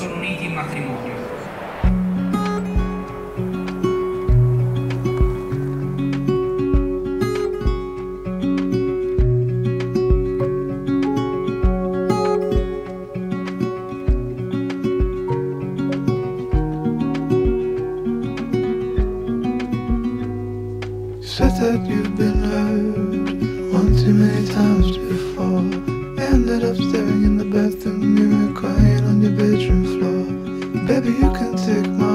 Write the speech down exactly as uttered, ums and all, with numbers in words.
sono uniti in matrimonio. Said that you've been hurt one too many times before. Ended up staring in the bathroom mirror, crying on your bedroom floor. Baby, you can take my